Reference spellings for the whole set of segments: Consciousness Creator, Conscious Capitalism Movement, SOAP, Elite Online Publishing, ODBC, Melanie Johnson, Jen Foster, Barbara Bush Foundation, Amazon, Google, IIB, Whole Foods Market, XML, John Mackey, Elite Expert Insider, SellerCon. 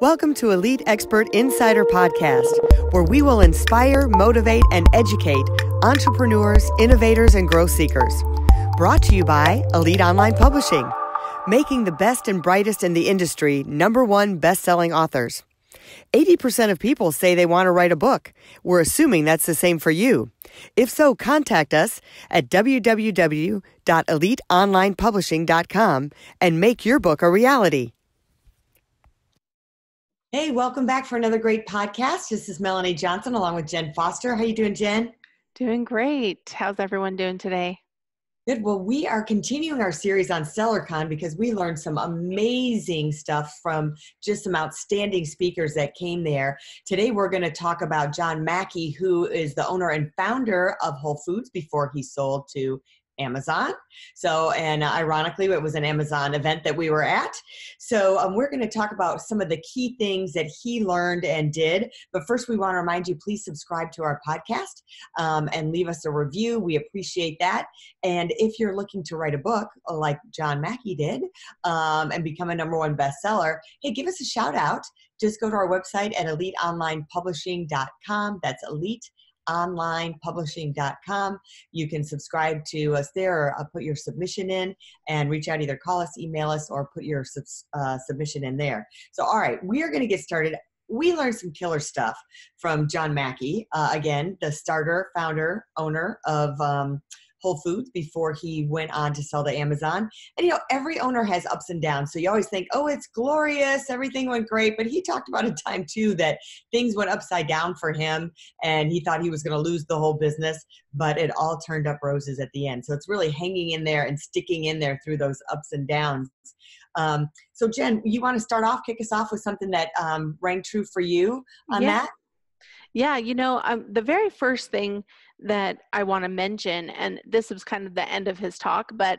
Welcome to Elite Expert Insider Podcast, where we will inspire, motivate, and educate entrepreneurs, innovators, and growth seekers. Brought to you by Elite Online Publishing, making the best and brightest in the industry #1 best-selling authors. 80% of people say they want to write a book. We're assuming that's the same for you. If so, contact us at www.eliteonlinepublishing.com and make your book a reality. Hey, welcome back for another great podcast. This is Melanie Johnson along with Jen Foster. How are you doing, Jen? Doing great. How's everyone doing today? Good. Well, we are continuing our series on SellerCon because we learned some amazing stuff from just some outstanding speakers that came there. Today, we're going to talk about John Mackey, who is the owner and founder of Whole Foods before he sold to Amazon. So, and ironically, it was an Amazon event that we were at. So we're going to talk about some of the key things that he learned and did. But first, we want to remind you, please subscribe to our podcast and leave us a review. We appreciate that. And if you're looking to write a book like John Mackey did and become a #1 bestseller, hey, give us a shout out. Just go to our website at eliteonlinepublishing.com. That's Elite onlinepublishing.com. You can subscribe to us there, or put your submission in and reach out, either call us, email us, or put your submission in there. So, all right, we are going to get started. We learned some killer stuff from John Mackey, again, the starter, founder, owner of Whole Foods before he went on to sell to Amazon. And, you know, every owner has ups and downs. So you always think, oh, it's glorious, everything went great. But he talked about a time, too, that things went upside down for him, and he thought he was going to lose the whole business, but it all turned up roses at the end. So it's really hanging in there and sticking in there through those ups and downs. So, Jen, you want to start off, kick us off with something that rang true for you on that? Yeah, you know, the very first thing that I want to mention, and this was kind of the end of his talk, but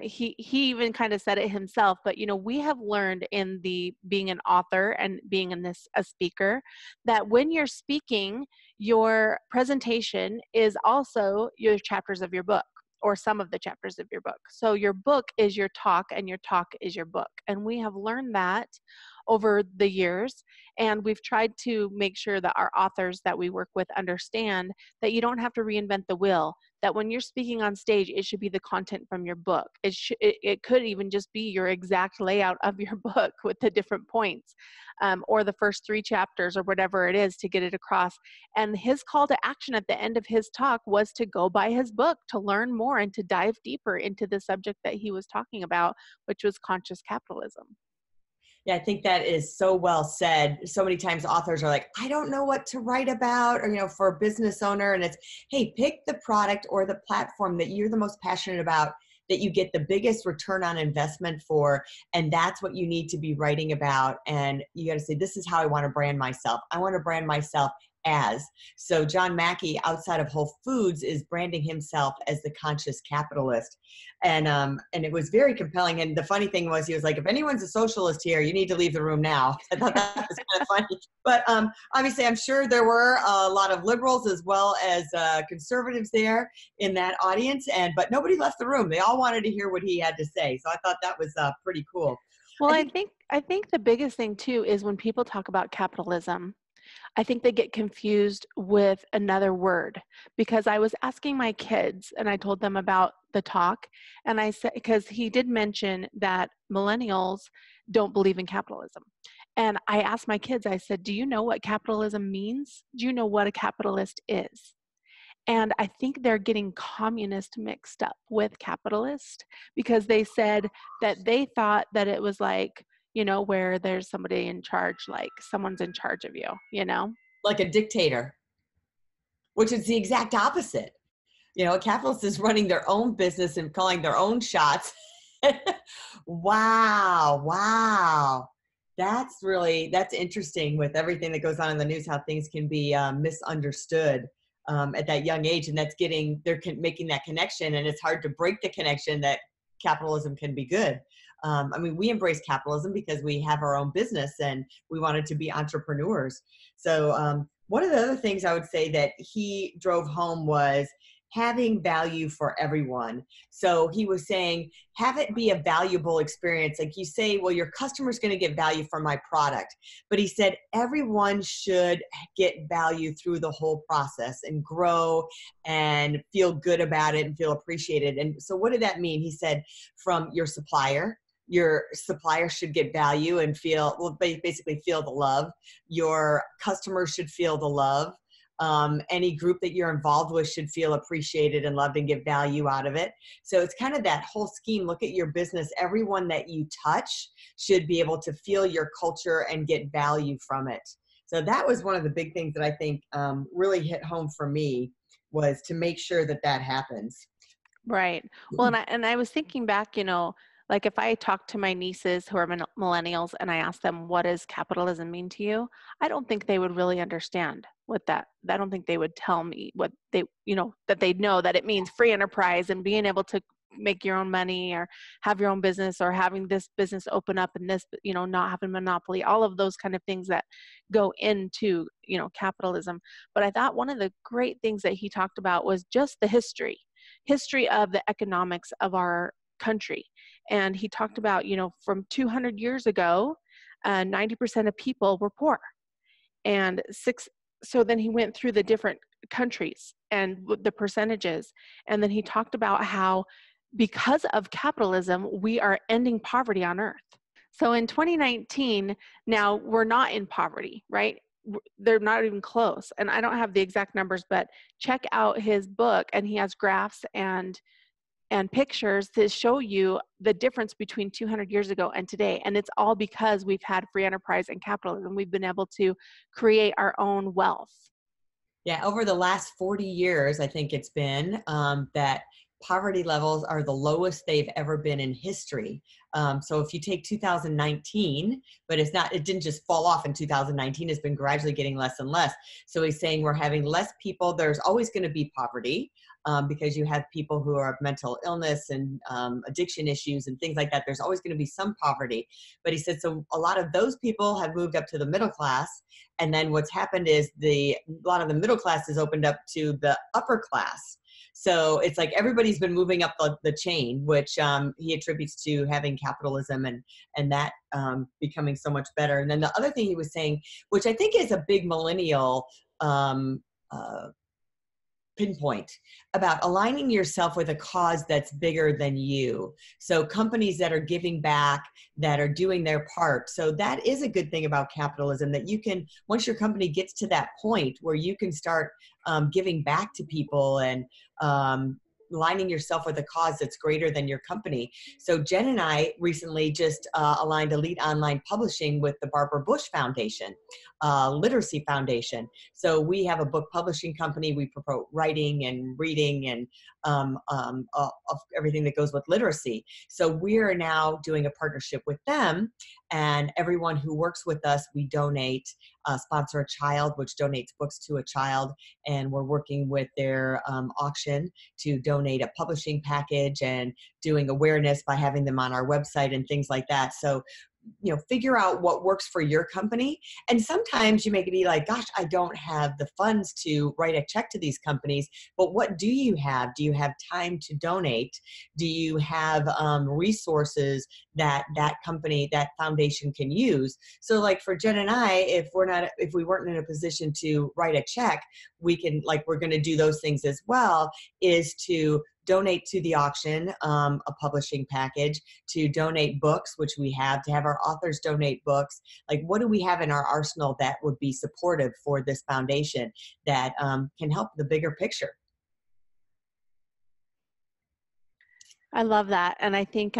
he even kind of said it himself, but, you know, we have learned in the being an author and being a speaker, that when you're speaking, your presentation is also your chapters of your book, or some of the chapters of your book. So your book is your talk, and your talk is your book. And we have learned that over the years, and we've tried to make sure that our authors that we work with understand that you don't have to reinvent the wheel, that when you're speaking on stage, it should be the content from your book. It could even just be your exact layout of your book with the different points, or the first 3 chapters, or whatever it is to get it across. And his call to action at the end of his talk was to go buy his book, to learn more and to dive deeper into the subject that he was talking about, which was conscious capitalism. Yeah, I think that is so well said. So many times authors are like, I don't know what to write about, or, you know, for a business owner. And it's, hey, pick the product or the platform that you're the most passionate about, that you get the biggest return on investment for. And that's what you need to be writing about. And you got to say, this is how I want to brand myself. I want to brand myself as. So John Mackey, outside of Whole Foods, is branding himself as the conscious capitalist. And it was very compelling. And the funny thing was, he was like, if anyone's a socialist here, you need to leave the room now. I thought that was kind of funny. But obviously, I'm sure there were a lot of liberals as well as conservatives there in that audience. But nobody left the room. They all wanted to hear what he had to say. So I thought that was pretty cool. Well, I think the biggest thing, too, is when people talk about capitalism, I think they get confused with another word, because I was asking my kids and I told them about the talk, and I said, because he did mention that millennials don't believe in capitalism. And I asked my kids, I said, do you know what capitalism means? Do you know what a capitalist is? And I think they're getting communist mixed up with capitalist, because they said that they thought that it was like, you know, where there's somebody in charge, like someone's in charge of you, you know? Like a dictator, which is the exact opposite. You know, a capitalist is running their own business and calling their own shots. Wow. That's interesting, with everything that goes on in the news, how things can be misunderstood at that young age. And that's making that connection. And it's hard to break the connection that capitalism can be good. I mean, we embrace capitalism because we have our own business and we wanted to be entrepreneurs. So one of the other things I would say that he drove home was having value for everyone. So he was saying, have it be a valuable experience. Like you say, well, your customer's going to get value from my product. But he said, everyone should get value through the whole process and grow and feel good about it and feel appreciated. And so what did that mean? He said, from your supplier should get value and feel, well, basically feel the love. Your customers should feel the love. Any group that you're involved with should feel appreciated and loved and get value out of it. So it's kind of that whole scheme. Look at your business. Everyone that you touch should be able to feel your culture and get value from it. So that was one of the big things that I think really hit home for me, was to make sure that that happens. Right. Well, and I was thinking back, you know, like if I talk to my nieces who are millennials and I ask them, what does capitalism mean to you? I don't think they would really understand what that, I don't think they would tell me what they, you know, that they know that it means free enterprise and being able to make your own money or have your own business or having this business open up and this, you know, not having monopoly, all of those kind of things that go into, you know, capitalism. But I thought one of the great things that he talked about was just the history of the economics of our country. And he talked about, you know, from 200 years ago, 90% of people were poor. And so then he went through the different countries and the percentages. And then he talked about how because of capitalism, we are ending poverty on earth. So in 2019, now we're not in poverty, right? They're not even close. And I don't have the exact numbers, but check out his book, and he has graphs and pictures to show you the difference between 200 years ago and today. And it's all because we've had free enterprise and capitalism. We've been able to create our own wealth. Yeah, over the last 40 years, I think it's been that poverty levels are the lowest they've ever been in history. So if you take 2019, but it's not, it didn't just fall off in 2019, it's been gradually getting less and less. So he's saying we're having less people. There's always going to be poverty because you have people who are of mental illness and addiction issues and things like that. There's always going to be some poverty. But he said, so a lot of those people have moved up to the middle class. And then what's happened is a lot of the middle class has opened up to the upper class. So it's like everybody's been moving up the chain, which he attributes to having capitalism and that becoming so much better. And then the other thing he was saying, which I think is a big millennial pinpoint, about aligning yourself with a cause that's bigger than you. So companies that are giving back, that are doing their part. So that is a good thing about capitalism, that you can, once your company gets to that point where you can start giving back to people and aligning yourself with a cause that's greater than your company. So Jen and I recently just aligned Elite Online Publishing with the Barbara Bush Foundation, Literacy Foundation. So we have a book publishing company. We promote writing and reading and everything that goes with literacy. So we're now doing a partnership with them, and everyone who works with us, we donate, sponsor a child, which donates books to a child, and we're working with their auction to donate a publishing package and doing awareness by having them on our website and things like that. So, you know, figure out what works for your company. And sometimes you may be like, gosh, I don't have the funds to write a check to these companies. But what do you have? Do you have time to donate? Do you have resources that company, that foundation can use? So like for Jen and I, if we weren't in a position to write a check, we can, like, we're going to do those things as well, is to donate to the auction, a publishing package, to donate books, which we have, to have our authors donate books. Like, what do we have in our arsenal that would be supportive for this foundation that can help the bigger picture? I love that. And I think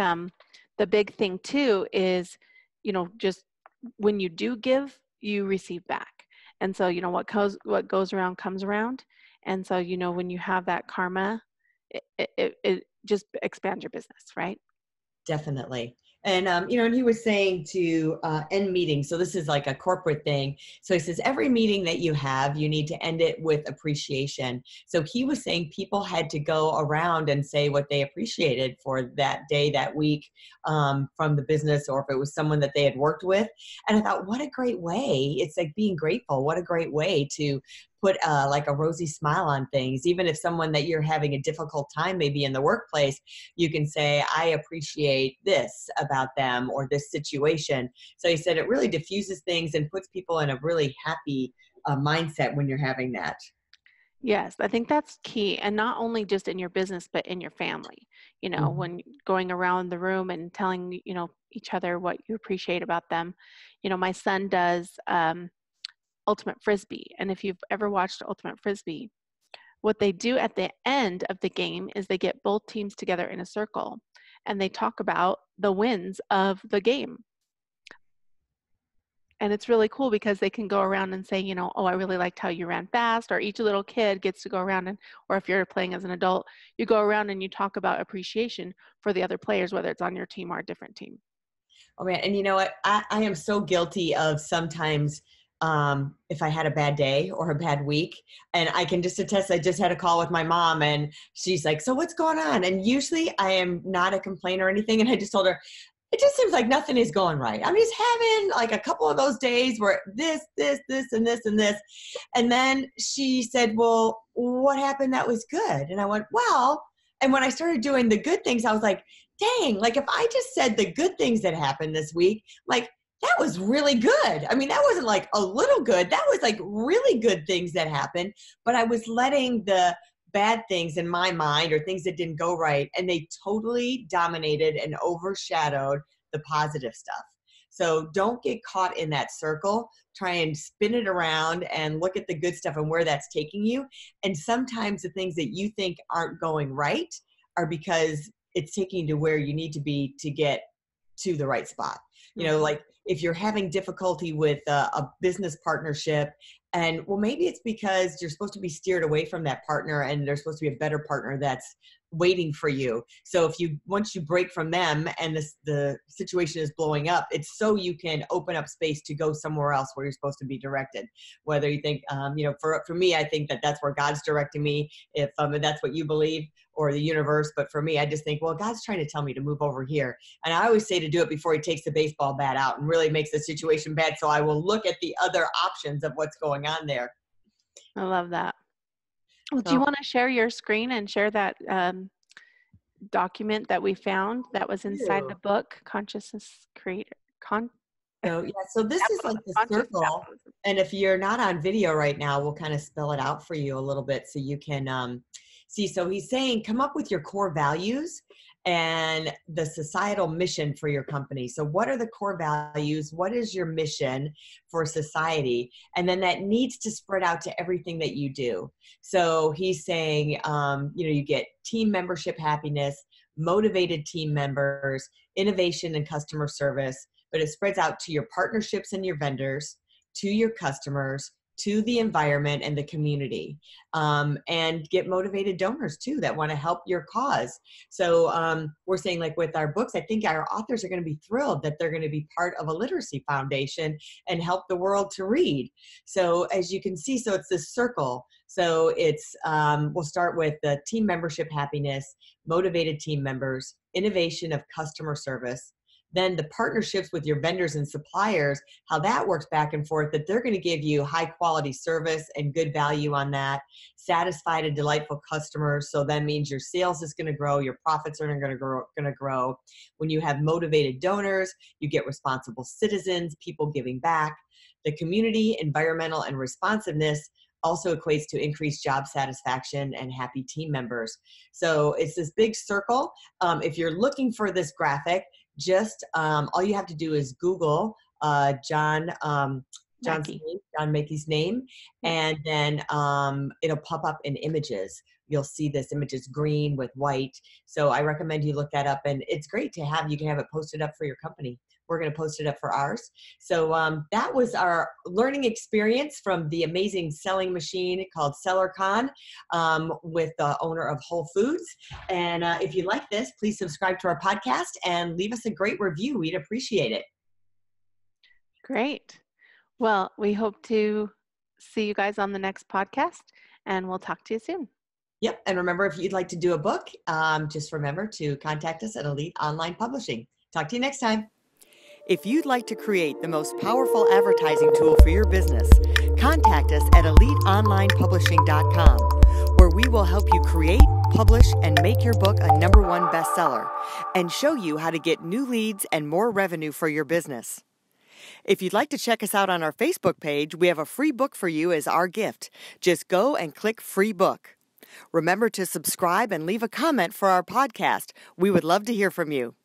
the big thing too is, you know, just when you do give, you receive back. And so, you know, what goes around comes around. And so, you know, when you have that karma, it just expands your business, right? Definitely. And, you know, and he was saying to end meetings. So this is like a corporate thing. So he says, every meeting that you have, you need to end it with appreciation. So he was saying people had to go around and say what they appreciated for that day, that week, from the business, or if it was someone that they had worked with. And I thought, what a great way. It's like being grateful. What a great way to put like a rosy smile on things. Even if someone that you're having a difficult time maybe in the workplace, you can say, I appreciate this about them or this situation. So he said it really diffuses things and puts people in a really happy mindset when you're having that. Yes, I think that's key. And not only just in your business, but in your family, you know, mm-hmm. when going around the room and telling, you know, each other what you appreciate about them. You know, my son does Ultimate Frisbee. And if you've ever watched Ultimate Frisbee, what they do at the end of the game is they get both teams together in a circle and they talk about the wins of the game. And it's really cool because they can go around and say, you know, oh, I really liked how you ran fast, or each little kid gets to go around and, or if you're playing as an adult, you go around and you talk about appreciation for the other players, whether it's on your team or a different team. Oh man, and you know what? I am so guilty of sometimes if I had a bad day or a bad week, and I can just attest, I just had a call with my mom and she's like, so what's going on? And usually I am not a complainer or anything. And I just told her, it just seems like nothing is going right. I'm just having like a couple of those days where this, and this. And then she said, well, what happened that was good? And I went, well, and when I started doing the good things, I was like, dang, like if I just said the good things that happened this week, like that was really good. I mean, that wasn't like a little good. That was like really good things that happened, but I was letting the bad things in my mind or things that didn't go right, and they totally dominated and overshadowed the positive stuff. So don't get caught in that circle. Try and spin it around and look at the good stuff and where that's taking you. And sometimes the things that you think aren't going right are because it's taking you to where you need to be to get to the right spot. You know, like if you're having difficulty with a business partnership, and well, maybe it's because you're supposed to be steered away from that partner and there's supposed to be a better partner that's waiting for you. So if you, once you break from them and the situation is blowing up, it's so you can open up space to go somewhere else where you're supposed to be directed. Whether you think, you know, for me, I think that that's where God's directing me, if that's what you believe, or the universe. But for me, I just think, well, God's trying to tell me to move over here. And I always say to do it before he takes the baseball bat out and really makes the situation bad. So I will look at the other options of what's going on there. I love that. Well, so, do you want to share your screen and share that document that we found that was inside the book, Consciousness Creator? So this is like the circle. And if you're not on video right now, we'll kind of spell it out for you a little bit so you can see. So he's saying, come up with your core values and the societal mission for your company. So what are the core values? What is your mission for society? And then that needs to spread out to everything that you do. So he's saying, you know, you get team membership happiness, motivated team members, innovation and customer service, but it spreads out to your partnerships and your vendors, to your customers, to the environment and the community, and get motivated donors too that want to help your cause. So we're saying, like with our books, I think our authors are going to be thrilled that they're going to be part of a literacy foundation and help the world to read. So as you can see, so it's this circle. So it's, we'll start with the team membership happiness, motivated team members, innovation of customer service, then the partnerships with your vendors and suppliers, how that works back and forth, that they're going to give you high quality service and good value on that, satisfied and delightful customers. So that means your sales is going to grow, your profits are going to grow. When you have motivated donors, you get responsible citizens, people giving back. The community, environmental, and responsiveness also equates to increased job satisfaction and happy team members. So it's this big circle. If you're looking for this graphic, just all you have to do is Google John Mackey's name, and then it'll pop up in images. You'll see this image is green with white. So I recommend you look that up, and it's great to have. You can have it posted up for your company. We're going to post it up for ours. So that was our learning experience from the amazing selling machine called SellerCon with the owner of Whole Foods. And if you like this, please subscribe to our podcast and leave us a great review. We'd appreciate it. Great. Well, we hope to see you guys on the next podcast, and we'll talk to you soon. Yep. And remember, if you'd like to do a book, just remember to contact us at Elite Online Publishing. Talk to you next time. If you'd like to create the most powerful advertising tool for your business, contact us at EliteOnlinePublishing.com, where we will help you create, publish, and make your book a #1 bestseller, and show you how to get new leads and more revenue for your business. If you'd like to check us out on our Facebook page, we have a free book for you as our gift. Just go and click free book. Remember to subscribe and leave a comment for our podcast. We would love to hear from you.